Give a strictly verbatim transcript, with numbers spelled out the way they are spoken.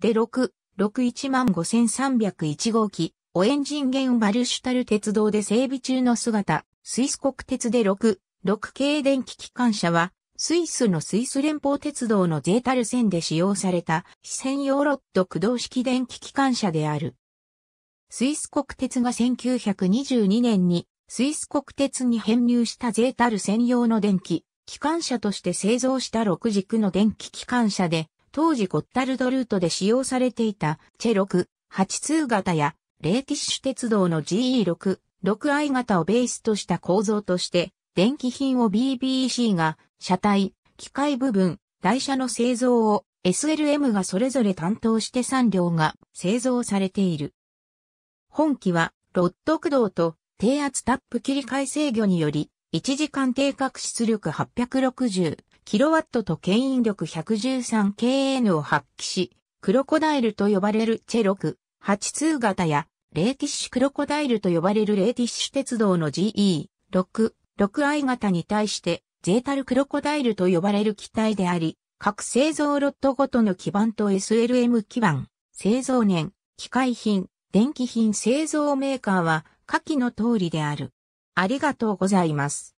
でろくろくいちまんごせんさんびゃくいち号機、オエンジンゲンバルシュタル鉄道で整備中の姿、スイス国鉄でろくろく系電気機関車は、スイスのスイス連邦鉄道のゼータル線で使用された非専用ロッド駆動式電気機関車である。スイス国鉄がせんきゅうひゃくにじゅうにねんにスイス国鉄に編入したゼータル専用の電気機関車として製造したろく軸の電気機関車で、当時ゴッタルドルートで使用されていたチェろくはちに型やレーティッシュ鉄道の ジーイーろくろくアイ 型をベースとした構造として、電気品を ビービーシー が車体、機械部分、台車の製造を エスエルエム がそれぞれ担当してさん両が製造されている。本機はロッド駆動と低圧タップ切り替え制御によりいちじかん定格出力 はっぴゃくろくじゅうキロワット と牽引力 ひゃくじゅうさんケーエヌ を発揮し、クロコダイルと呼ばれるチェろくはちに型やレーティッシュクロコダイルと呼ばれるレーティッシュ鉄道の ジーイーろくろくアイ 型に対してゼータルクロコダイルと呼ばれる機体であり、各製造ロットごとの基板と エスエルエム 基板、製造年、機械品、電気品製造メーカーは下記の通りである。ありがとうございます。